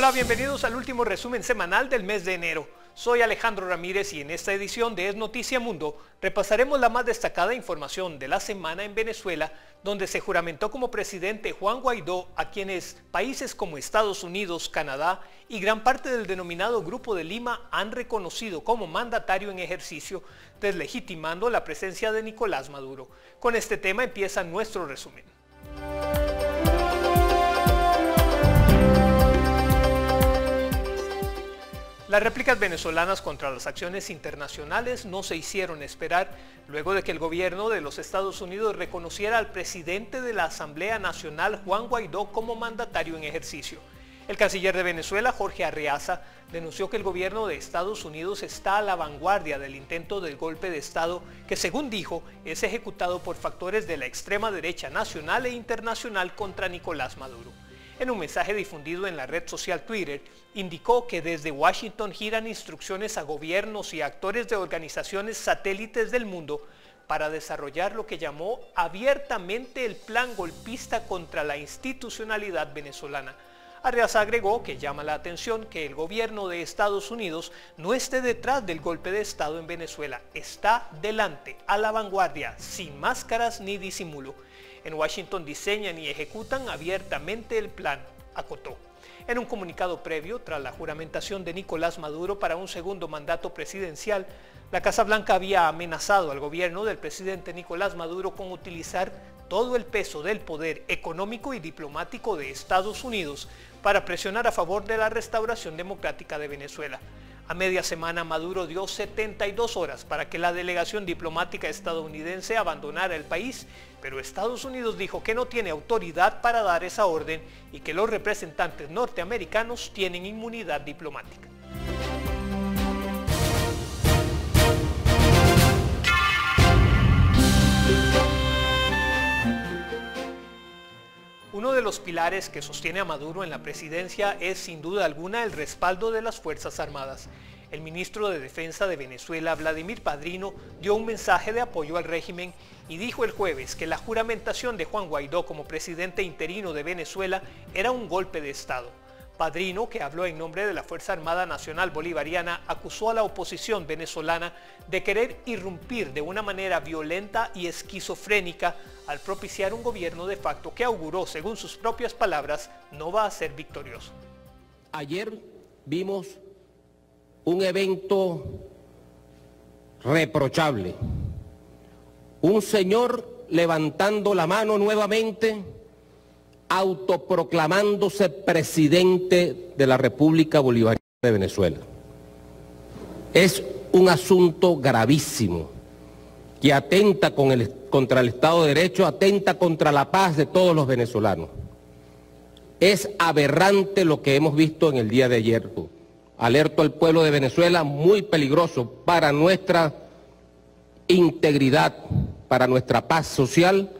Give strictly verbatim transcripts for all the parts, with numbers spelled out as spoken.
Hola, bienvenidos al último resumen semanal del mes de enero. Soy Alejandro Ramírez y en esta edición de Es Noticia Mundo repasaremos la más destacada información de la semana en Venezuela, donde se juramentó como presidente Juan Guaidó, a quienes países como Estados Unidos, Canadá y gran parte del denominado Grupo de Lima han reconocido como mandatario en ejercicio, deslegitimando la presencia de Nicolás Maduro. Con este tema empieza nuestro resumen. Las réplicas venezolanas contra las acciones internacionales no se hicieron esperar luego de que el gobierno de los Estados Unidos reconociera al presidente de la Asamblea Nacional, Juan Guaidó, como mandatario en ejercicio. El canciller de Venezuela, Jorge Arreaza, denunció que el gobierno de Estados Unidos está a la vanguardia del intento del golpe de Estado que, según dijo, es ejecutado por factores de la extrema derecha nacional e internacional contra Nicolás Maduro. En un mensaje difundido en la red social Twitter, indicó que desde Washington giran instrucciones a gobiernos y actores de organizaciones satélites del mundo para desarrollar lo que llamó abiertamente el plan golpista contra la institucionalidad venezolana. Arreaza agregó que llama la atención que el gobierno de Estados Unidos no esté detrás del golpe de Estado en Venezuela, está delante, a la vanguardia, sin máscaras ni disimulo. En Washington diseñan y ejecutan abiertamente el plan, acotó. En un comunicado previo, tras la juramentación de Nicolás Maduro para un segundo mandato presidencial, la Casa Blanca había amenazado al gobierno del presidente Nicolás Maduro con utilizar todo el peso del poder económico y diplomático de Estados Unidos para presionar a favor de la restauración democrática de Venezuela. A media semana, Maduro dio setenta y dos horas para que la delegación diplomática estadounidense abandonara el país, pero Estados Unidos dijo que no tiene autoridad para dar esa orden y que los representantes norteamericanos tienen inmunidad diplomática. Uno de los pilares que sostiene a Maduro en la presidencia es, sin duda alguna, el respaldo de las Fuerzas Armadas. El ministro de Defensa de Venezuela, Vladimir Padrino, dio un mensaje de apoyo al régimen y dijo el jueves que la juramentación de Juan Guaidó como presidente interino de Venezuela era un golpe de Estado. Padrino, que habló en nombre de la Fuerza Armada Nacional Bolivariana, acusó a la oposición venezolana de querer irrumpir de una manera violenta y esquizofrénica al propiciar un gobierno de facto que auguró, según sus propias palabras, no va a ser victorioso. Ayer vimos un evento reprochable. Un señor levantando la mano nuevamente, autoproclamándose presidente de la República Bolivariana de Venezuela. Es un asunto gravísimo que atenta con el, contra el Estado de Derecho, atenta contra la paz de todos los venezolanos. Es aberrante lo que hemos visto en el día de ayer. Alerto al pueblo de Venezuela, muy peligroso para nuestra integridad, para nuestra paz social.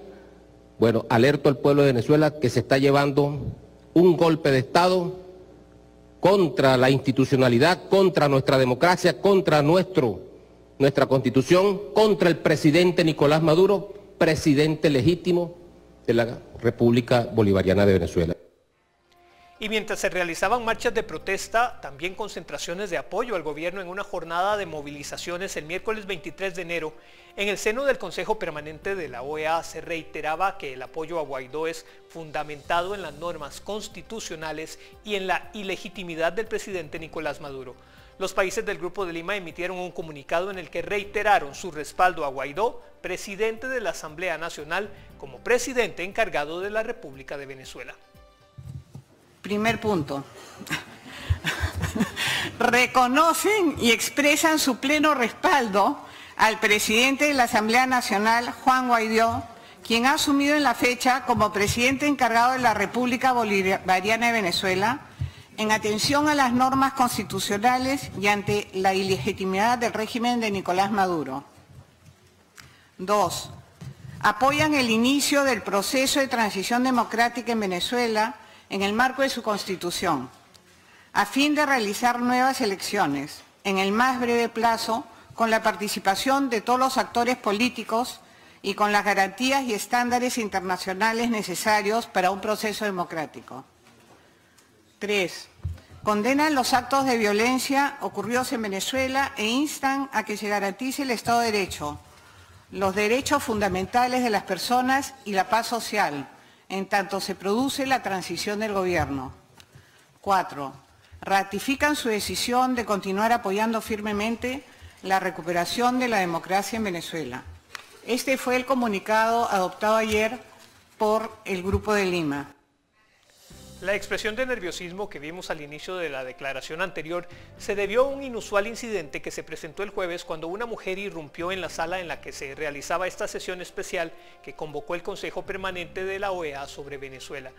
Bueno, alerto al pueblo de Venezuela que se está llevando un golpe de Estado contra la institucionalidad, contra nuestra democracia, contra nuestro, nuestra Constitución, contra el presidente Nicolás Maduro, presidente legítimo de la República Bolivariana de Venezuela. Y mientras se realizaban marchas de protesta, también concentraciones de apoyo al gobierno en una jornada de movilizaciones el miércoles veintitrés de enero, en el seno del Consejo Permanente de la O E A se reiteraba que el apoyo a Guaidó es fundamentado en las normas constitucionales y en la ilegitimidad del presidente Nicolás Maduro. Los países del Grupo de Lima emitieron un comunicado en el que reiteraron su respaldo a Guaidó, presidente de la Asamblea Nacional, como presidente encargado de la República de Venezuela. Primer punto, reconocen y expresan su pleno respaldo al presidente de la Asamblea Nacional, Juan Guaidó, quien ha asumido en la fecha como presidente encargado de la República Bolivariana de Venezuela, en atención a las normas constitucionales y ante la ilegitimidad del régimen de Nicolás Maduro. Dos, apoyan el inicio del proceso de transición democrática en Venezuela, en el marco de su Constitución, a fin de realizar nuevas elecciones en el más breve plazo, con la participación de todos los actores políticos y con las garantías y estándares internacionales necesarios para un proceso democrático. Tres, Condenan los actos de violencia ocurridos en Venezuela e instan a que se garantice el Estado de Derecho, los derechos fundamentales de las personas y la paz social, en tanto se produce la transición del gobierno. Cuatro, ratifican su decisión de continuar apoyando firmemente la recuperación de la democracia en Venezuela. Este fue el comunicado adoptado ayer por el Grupo de Lima. La expresión de nerviosismo que vimos al inicio de la declaración anterior se debió a un inusual incidente que se presentó el jueves cuando una mujer irrumpió en la sala en la que se realizaba esta sesión especial que convocó el Consejo Permanente de la O E A sobre Venezuela.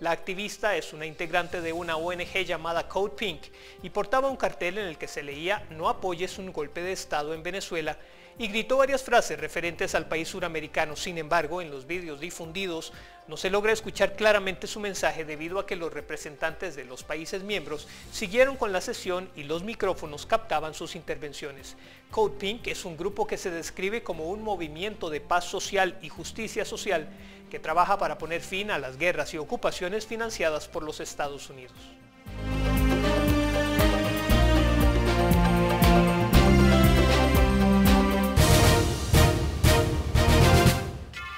La activista es una integrante de una O N G llamada Code Pink y portaba un cartel en el que se leía "No apoyes un golpe de Estado en Venezuela", y gritó varias frases referentes al país suramericano. Sin embargo, en los vídeos difundidos no se logra escuchar claramente su mensaje debido a que los representantes de los países miembros siguieron con la sesión y los micrófonos captaban sus intervenciones. Code Pink es un grupo que se describe como un movimiento de paz social y justicia social que trabaja para poner fin a las guerras y ocupaciones financiadas por los Estados Unidos.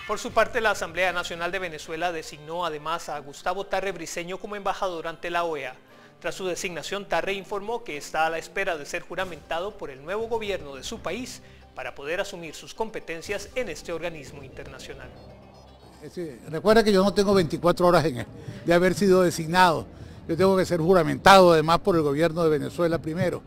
Por su parte, la Asamblea Nacional de Venezuela designó además a Gustavo Tarre Briceño como embajador ante la O E A. Tras su designación, Tarre informó que está a la espera de ser juramentado por el nuevo gobierno de su país para poder asumir sus competencias en este organismo internacional. Sí, recuerda que yo no tengo veinticuatro horas en, de haber sido designado. Yo tengo que ser juramentado además por el gobierno de Venezuela primero.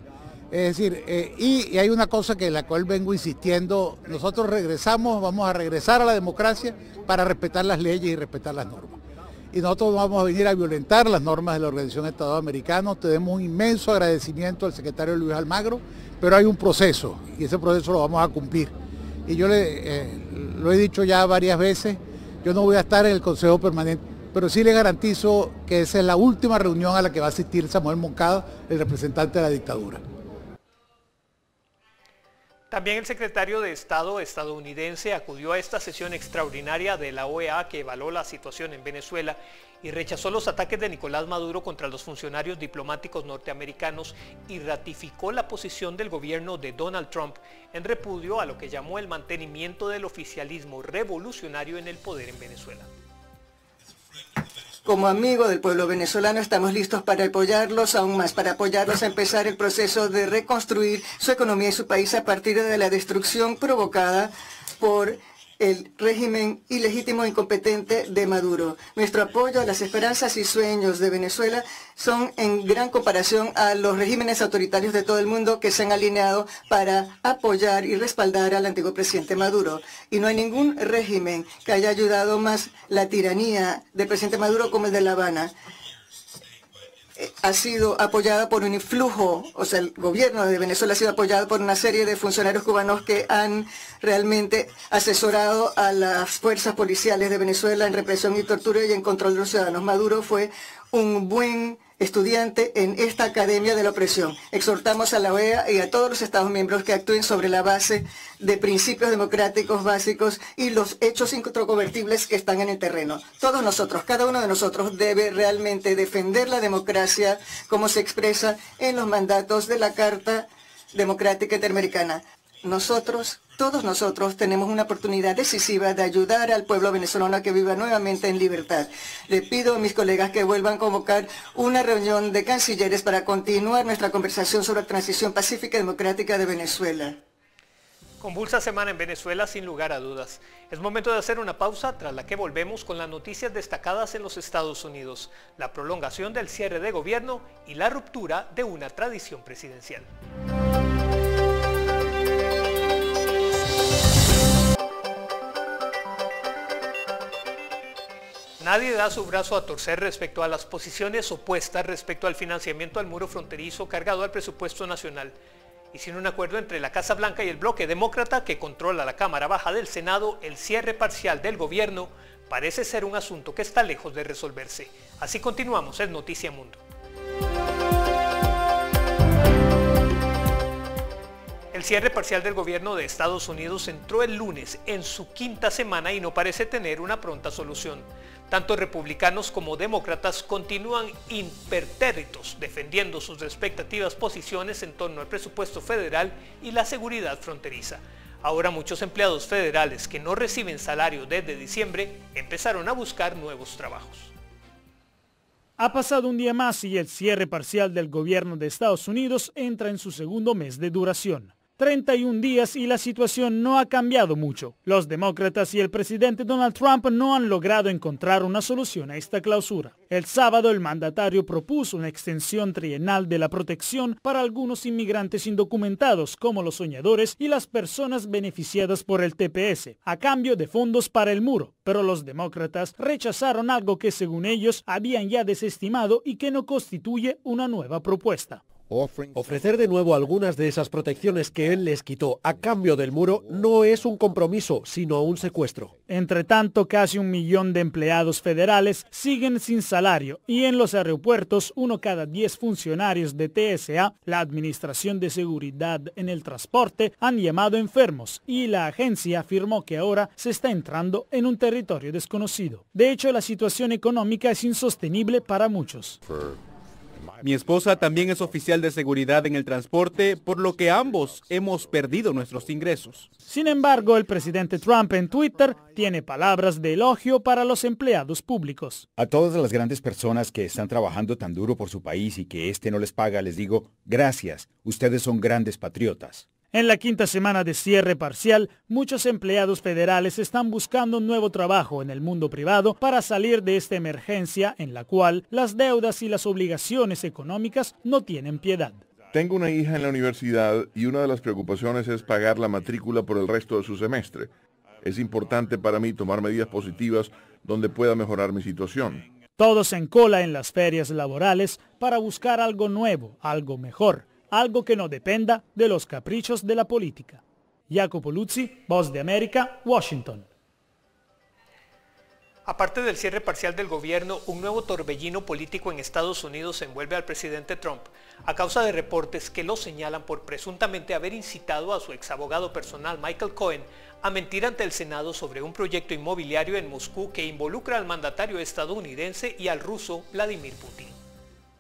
Es decir, eh, y, y hay una cosa que la cual vengo insistiendo, nosotros regresamos, vamos a regresar a la democracia para respetar las leyes y respetar las normas. Y nosotros vamos a venir a violentar las normas de la Organización de Estados Americanos. Tenemos un inmenso agradecimiento al secretario Luis Almagro, pero hay un proceso y ese proceso lo vamos a cumplir. Y yo le, eh, lo he dicho ya varias veces, yo no voy a estar en el Consejo Permanente, pero sí le garantizo que esa es la última reunión a la que va a asistir Samuel Moncada, el representante de la dictadura. También el secretario de Estado estadounidense acudió a esta sesión extraordinaria de la O E A que evaluó la situación en Venezuela y rechazó los ataques de Nicolás Maduro contra los funcionarios diplomáticos norteamericanos y ratificó la posición del gobierno de Donald Trump en repudio a lo que llamó el mantenimiento del oficialismo revolucionario en el poder en Venezuela. Como amigo del pueblo venezolano estamos listos para apoyarlos, aún más para apoyarlos a empezar el proceso de reconstruir su economía y su país a partir de la destrucción provocada por el régimen ilegítimo e incompetente de Maduro. Nuestro apoyo a las esperanzas y sueños de Venezuela son en gran comparación a los regímenes autoritarios de todo el mundo que se han alineado para apoyar y respaldar al antiguo presidente Maduro. Y no hay ningún régimen que haya ayudado más la tiranía del presidente Maduro como el de La Habana. Ha sido apoyada por un influjo, o sea, el gobierno de Venezuela ha sido apoyado por una serie de funcionarios cubanos que han realmente asesorado a las fuerzas policiales de Venezuela en represión y tortura y en control de los ciudadanos. Maduro fue un buen estudiante en esta academia de la opresión. Exhortamos a la O E A y a todos los Estados miembros que actúen sobre la base de principios democráticos básicos y los hechos incontrovertibles que están en el terreno. Todos nosotros, cada uno de nosotros debe realmente defender la democracia como se expresa en los mandatos de la Carta Democrática Interamericana. Nosotros, todos nosotros tenemos una oportunidad decisiva de ayudar al pueblo venezolano a que viva nuevamente en libertad. Le pido a mis colegas que vuelvan a convocar una reunión de cancilleres para continuar nuestra conversación sobre la transición pacífica y democrática de Venezuela. Convulsa semana en Venezuela, sin lugar a dudas. Es momento de hacer una pausa, tras la que volvemos con las noticias destacadas en los Estados Unidos, la prolongación del cierre de gobierno y la ruptura de una tradición presidencial. Nadie da su brazo a torcer respecto a las posiciones opuestas respecto al financiamiento al muro fronterizo cargado al presupuesto nacional. Y sin un acuerdo entre la Casa Blanca y el bloque demócrata que controla la Cámara Baja del Senado, el cierre parcial del gobierno parece ser un asunto que está lejos de resolverse. Así continuamos en Noticia Mundo. El cierre parcial del gobierno de Estados Unidos entró el lunes en su quinta semana y no parece tener una pronta solución. Tanto republicanos como demócratas continúan impertérritos defendiendo sus respectivas posiciones en torno al presupuesto federal y la seguridad fronteriza. Ahora muchos empleados federales que no reciben salario desde diciembre empezaron a buscar nuevos trabajos. Ha pasado un día más y el cierre parcial del gobierno de Estados Unidos entra en su segundo mes de duración. treinta y un días y la situación no ha cambiado mucho. Los demócratas y el presidente Donald Trump no han logrado encontrar una solución a esta clausura. El sábado el mandatario propuso una extensión trienal de la protección para algunos inmigrantes indocumentados como los soñadores y las personas beneficiadas por el T P S, a cambio de fondos para el muro. Pero los demócratas rechazaron algo que según ellos habían ya desestimado y que no constituye una nueva propuesta. Ofrecer de nuevo algunas de esas protecciones que él les quitó a cambio del muro no es un compromiso, sino un secuestro. Entre tanto, casi un millón de empleados federales siguen sin salario y en los aeropuertos uno cada diez funcionarios de T S A, la Administración de Seguridad en el Transporte, han llamado enfermos y la agencia afirmó que ahora se está entrando en un territorio desconocido. De hecho, la situación económica es insostenible para muchos. Mi esposa también es oficial de seguridad en el transporte, por lo que ambos hemos perdido nuestros ingresos. Sin embargo, el presidente Trump en Twitter tiene palabras de elogio para los empleados públicos. A todas las grandes personas que están trabajando tan duro por su país y que este no les paga, les digo, gracias, ustedes son grandes patriotas. En la quinta semana de cierre parcial, muchos empleados federales están buscando un nuevo trabajo en el mundo privado para salir de esta emergencia en la cual las deudas y las obligaciones económicas no tienen piedad. Tengo una hija en la universidad y una de las preocupaciones es pagar la matrícula por el resto de su semestre. Es importante para mí tomar medidas positivas donde pueda mejorar mi situación. Todos en cola en las ferias laborales para buscar algo nuevo, algo mejor. Algo que no dependa de los caprichos de la política. Jacopo Luzzi, Voz de América, Washington. Aparte del cierre parcial del gobierno, un nuevo torbellino político en Estados Unidos envuelve al presidente Trump a causa de reportes que lo señalan por presuntamente haber incitado a su exabogado personal Michael Cohen a mentir ante el Senado sobre un proyecto inmobiliario en Moscú que involucra al mandatario estadounidense y al ruso Vladimir Putin.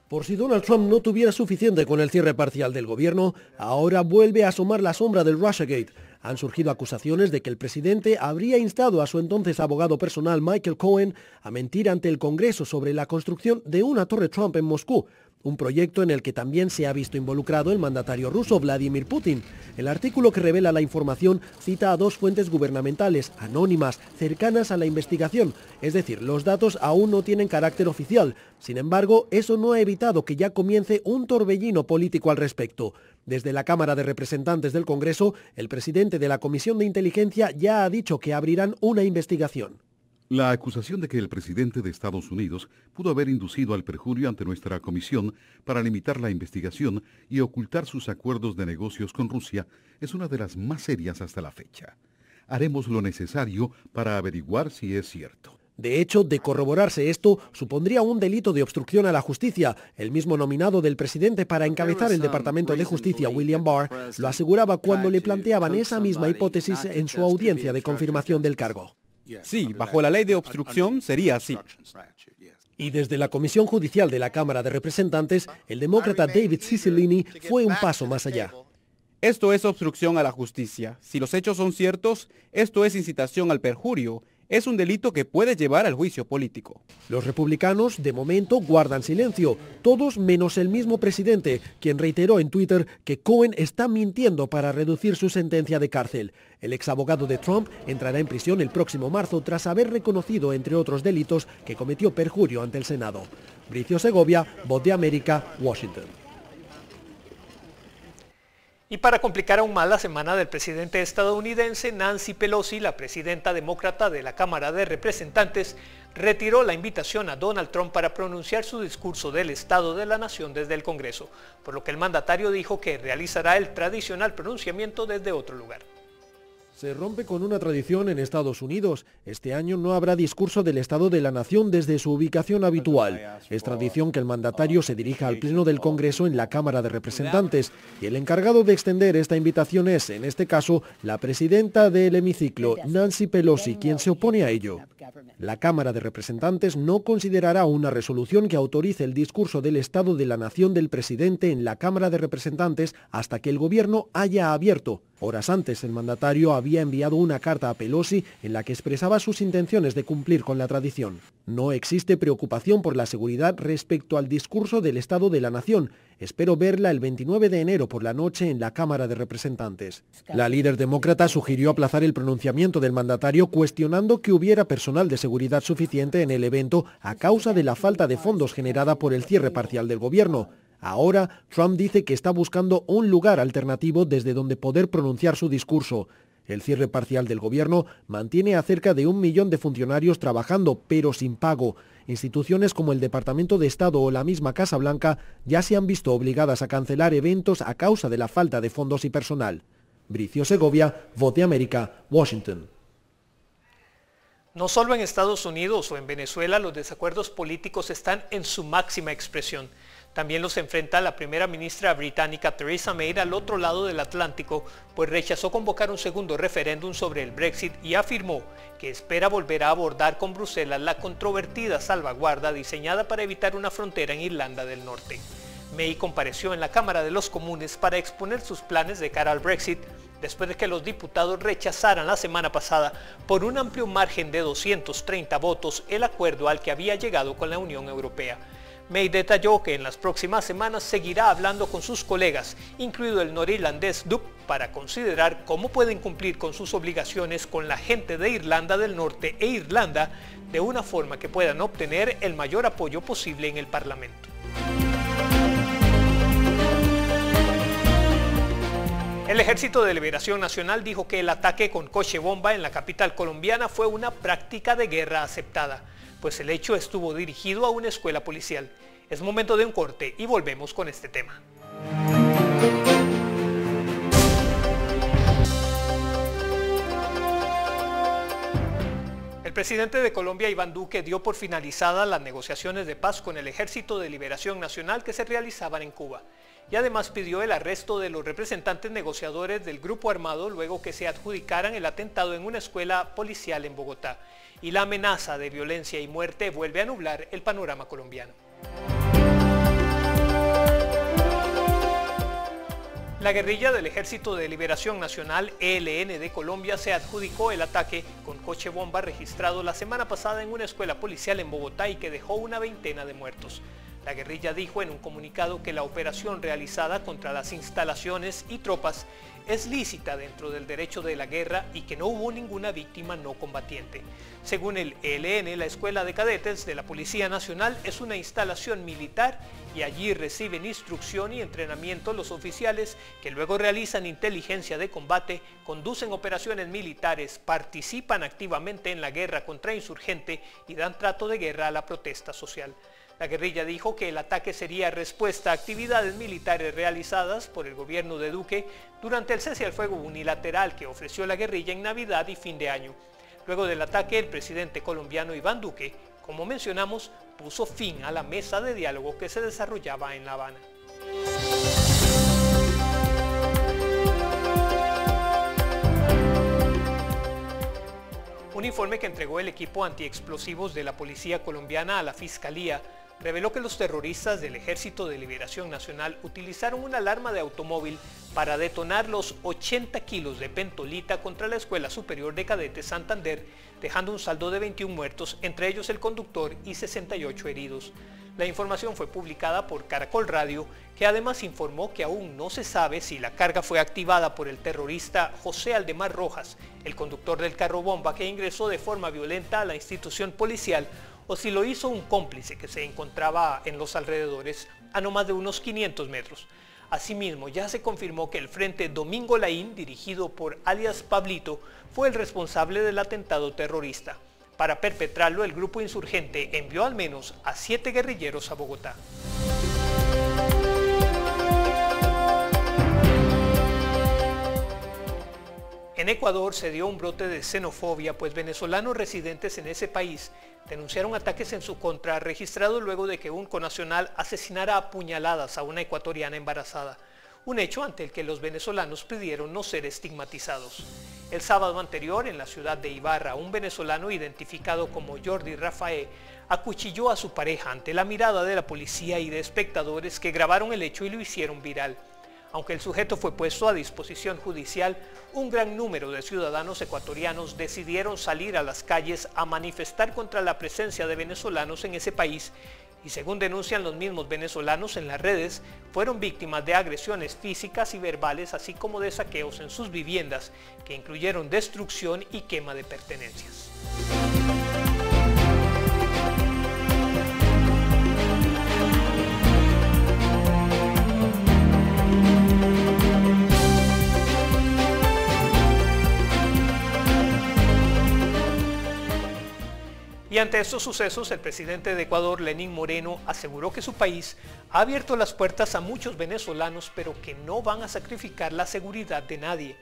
Por si Donald Trump no tuviera suficiente con el cierre parcial del gobierno, ahora vuelve a asomar la sombra del Russiagate. Han surgido acusaciones de que el presidente habría instado a su entonces abogado personal Michael Cohen a mentir ante el Congreso sobre la construcción de una torre Trump en Moscú, un proyecto en el que también se ha visto involucrado el mandatario ruso Vladimir Putin. El artículo que revela la información cita a dos fuentes gubernamentales, anónimas, cercanas a la investigación, es decir, los datos aún no tienen carácter oficial. Sin embargo, eso no ha evitado que ya comience un torbellino político al respecto. Desde la Cámara de Representantes del Congreso, el presidente de la Comisión de Inteligencia ya ha dicho que abrirán una investigación. La acusación de que el presidente de Estados Unidos pudo haber inducido al perjurio ante nuestra comisión para limitar la investigación y ocultar sus acuerdos de negocios con Rusia es una de las más serias hasta la fecha. Haremos lo necesario para averiguar si es cierto. De hecho, de corroborarse esto, supondría un delito de obstrucción a la justicia. El mismo nominado del presidente para encabezar el Departamento de Justicia, William Barr, lo aseguraba cuando le planteaban esa misma hipótesis en su audiencia de confirmación del cargo. Sí, bajo la ley de obstrucción sería así. Y desde la Comisión Judicial de la Cámara de Representantes, el demócrata David Cicilline fue un paso más allá. Esto es obstrucción a la justicia. Si los hechos son ciertos, esto es incitación al perjurio. Es un delito que puede llevar al juicio político. Los republicanos, de momento, guardan silencio, todos menos el mismo presidente, quien reiteró en Twitter que Cohen está mintiendo para reducir su sentencia de cárcel. El exabogado de Trump entrará en prisión el próximo marzo tras haber reconocido, entre otros delitos, que cometió perjurio ante el Senado. Bricio Segovia, Voz de América, Washington. Y para complicar aún más la semana del presidente estadounidense, Nancy Pelosi, la presidenta demócrata de la Cámara de Representantes, retiró la invitación a Donald Trump para pronunciar su discurso del Estado de la Nación desde el Congreso, por lo que el mandatario dijo que realizará el tradicional pronunciamiento desde otro lugar. Se rompe con una tradición en Estados Unidos. Este año no habrá discurso del Estado de la Nación desde su ubicación habitual. Es tradición que el mandatario se dirija al Pleno del Congreso en la Cámara de Representantes y el encargado de extender esta invitación es, en este caso, la presidenta del hemiciclo, Nancy Pelosi, quien se opone a ello. La Cámara de Representantes no considerará una resolución que autorice el discurso del Estado de la Nación del presidente en la Cámara de Representantes hasta que el gobierno haya abierto. Horas antes, el mandatario había enviado una carta a Pelosi en la que expresaba sus intenciones de cumplir con la tradición. No existe preocupación por la seguridad respecto al discurso del Estado de la Nación. Espero verla el veintinueve de enero por la noche en la Cámara de Representantes. La líder demócrata sugirió aplazar el pronunciamiento del mandatario, cuestionando que hubiera personal de seguridad suficiente en el evento a causa de la falta de fondos generada por el cierre parcial del gobierno. Ahora, Trump dice que está buscando un lugar alternativo desde donde poder pronunciar su discurso. El cierre parcial del gobierno mantiene a cerca de un millón de funcionarios trabajando, pero sin pago. Instituciones como el Departamento de Estado o la misma Casa Blanca ya se han visto obligadas a cancelar eventos a causa de la falta de fondos y personal. Bricio Segovia, Voz de América, Washington. No solo en Estados Unidos o en Venezuela los desacuerdos políticos están en su máxima expresión. También los enfrenta la primera ministra británica Theresa May al otro lado del Atlántico, pues rechazó convocar un segundo referéndum sobre el Brexit y afirmó que espera volver a abordar con Bruselas la controvertida salvaguarda diseñada para evitar una frontera en Irlanda del Norte. May compareció en la Cámara de los Comunes para exponer sus planes de cara al Brexit, después de que los diputados rechazaran la semana pasada por un amplio margen de doscientos treinta votos el acuerdo al que había llegado con la Unión Europea. May detalló que en las próximas semanas seguirá hablando con sus colegas, incluido el norirlandés D U P, para considerar cómo pueden cumplir con sus obligaciones con la gente de Irlanda del Norte e Irlanda de una forma que puedan obtener el mayor apoyo posible en el Parlamento. El Ejército de Liberación Nacional dijo que el ataque con coche bomba en la capital colombiana fue una práctica de guerra aceptada, pues el hecho estuvo dirigido a una escuela policial. Es momento de un corte y volvemos con este tema. El presidente de Colombia, Iván Duque, dio por finalizadas las negociaciones de paz con el Ejército de Liberación Nacional que se realizaban en Cuba. Y además pidió el arresto de los representantes negociadores del grupo armado luego que se adjudicaran el atentado en una escuela policial en Bogotá. Y la amenaza de violencia y muerte vuelve a nublar el panorama colombiano. La guerrilla del Ejército de Liberación Nacional, E L N, de Colombia se adjudicó el ataque con coche bomba registrado la semana pasada en una escuela policial en Bogotá y que dejó una veintena de muertos. La guerrilla dijo en un comunicado que la operación realizada contra las instalaciones y tropas es lícita dentro del derecho de la guerra y que no hubo ninguna víctima no combatiente. Según el E L N, la Escuela de Cadetes de la Policía Nacional es una instalación militar y allí reciben instrucción y entrenamiento los oficiales que luego realizan inteligencia de combate, conducen operaciones militares, participan activamente en la guerra contra insurgente y dan trato de guerra a la protesta social. La guerrilla dijo que el ataque sería respuesta a actividades militares realizadas por el gobierno de Duque durante el cese al fuego unilateral que ofreció la guerrilla en Navidad y fin de año. Luego del ataque, el presidente colombiano Iván Duque, como mencionamos, puso fin a la mesa de diálogo que se desarrollaba en La Habana. Un informe que entregó el equipo antiexplosivos de la Policía Colombiana a la Fiscalía reveló que los terroristas del Ejército de Liberación Nacional utilizaron una alarma de automóvil para detonar los ochenta kilos de pentolita contra la Escuela Superior de Cadetes Santander, dejando un saldo de veintiún muertos, entre ellos el conductor y sesenta y ocho heridos. La información fue publicada por Caracol Radio, que además informó que aún no se sabe si la carga fue activada por el terrorista José Aldemar Rojas, el conductor del carro bomba que ingresó de forma violenta a la institución policial, o si lo hizo un cómplice que se encontraba en los alrededores a no más de unos quinientos metros. Asimismo, ya se confirmó que el Frente Domingo Laín, dirigido por alias Pablito, fue el responsable del atentado terrorista. Para perpetrarlo, el grupo insurgente envió al menos a siete guerrilleros a Bogotá. En Ecuador se dio un brote de xenofobia, pues venezolanos residentes en ese país denunciaron ataques en su contra registrados luego de que un conacional asesinara a puñaladas a una ecuatoriana embarazada. un hecho ante el que los venezolanos pidieron no ser estigmatizados. El sábado anterior, en la ciudad de Ibarra, un venezolano identificado como Jordi Rafael acuchilló a su pareja ante la mirada de la policía y de espectadores que grabaron el hecho y lo hicieron viral. Aunque el sujeto fue puesto a disposición judicial, un gran número de ciudadanos ecuatorianos decidieron salir a las calles a manifestar contra la presencia de venezolanos en ese país y, según denuncian los mismos venezolanos en las redes, fueron víctimas de agresiones físicas y verbales, así como de saqueos en sus viviendas, que incluyeron destrucción y quema de pertenencias. Y ante estos sucesos, el presidente de Ecuador, Lenín Moreno, aseguró que su país ha abierto las puertas a muchos venezolanos, pero que no van a sacrificar la seguridad de nadie.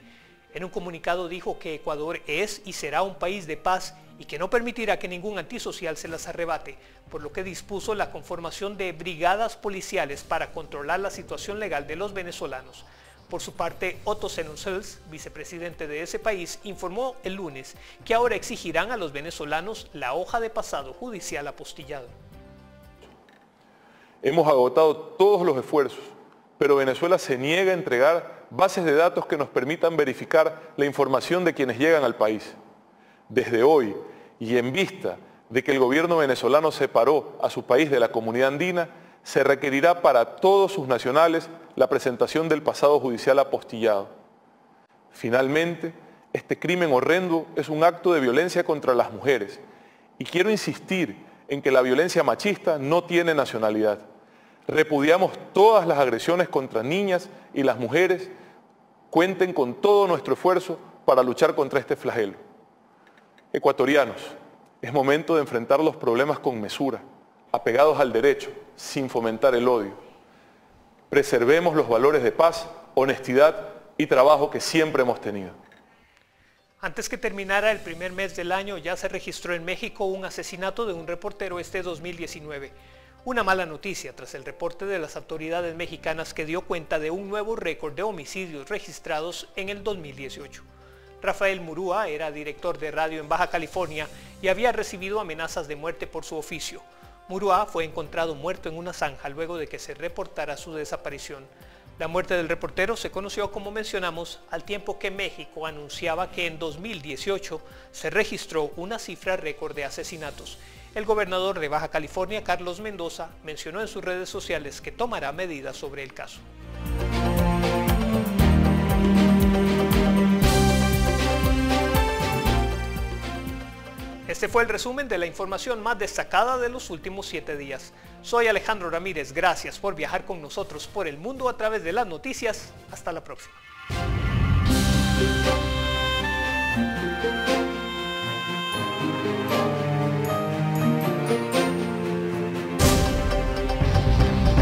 En un comunicado dijo que Ecuador es y será un país de paz y que no permitirá que ningún antisocial se las arrebate, por lo que dispuso la conformación de brigadas policiales para controlar la situación legal de los venezolanos. Por su parte, Otto Sonnenfels, vicepresidente de ese país, informó el lunes que ahora exigirán a los venezolanos la hoja de pasado judicial apostillado. Hemos agotado todos los esfuerzos, pero Venezuela se niega a entregar bases de datos que nos permitan verificar la información de quienes llegan al país. Desde hoy, y en vista de que el gobierno venezolano separó a su país de la comunidad andina, se requerirá para todos sus nacionales la presentación del pasado judicial apostillado. Finalmente, este crimen horrendo es un acto de violencia contra las mujeres y quiero insistir en que la violencia machista no tiene nacionalidad. Repudiamos todas las agresiones contra niñas y las mujeres. Cuenten con todo nuestro esfuerzo para luchar contra este flagelo. Ecuatorianos, es momento de enfrentar los problemas con mesura, apegados al derecho, sin fomentar el odio. Preservemos los valores de paz, honestidad y trabajo que siempre hemos tenido. Antes que terminara el primer mes del año, ya se registró en México un asesinato de un reportero este dos mil diecinueve. Una mala noticia tras el reporte de las autoridades mexicanas que dio cuenta de un nuevo récord de homicidios registrados en el dos mil dieciocho. Rafael Murúa era director de radio en Baja California y había recibido amenazas de muerte por su oficio. Murúa fue encontrado muerto en una zanja luego de que se reportara su desaparición. La muerte del reportero se conoció, como mencionamos, al tiempo que México anunciaba que en dos mil dieciocho se registró una cifra récord de asesinatos. El gobernador de Baja California, Carlos Mendoza, mencionó en sus redes sociales que tomará medidas sobre el caso. Este fue el resumen de la información más destacada de los últimos siete días. Soy Alejandro Ramírez, gracias por viajar con nosotros por el mundo a través de las noticias. Hasta la próxima.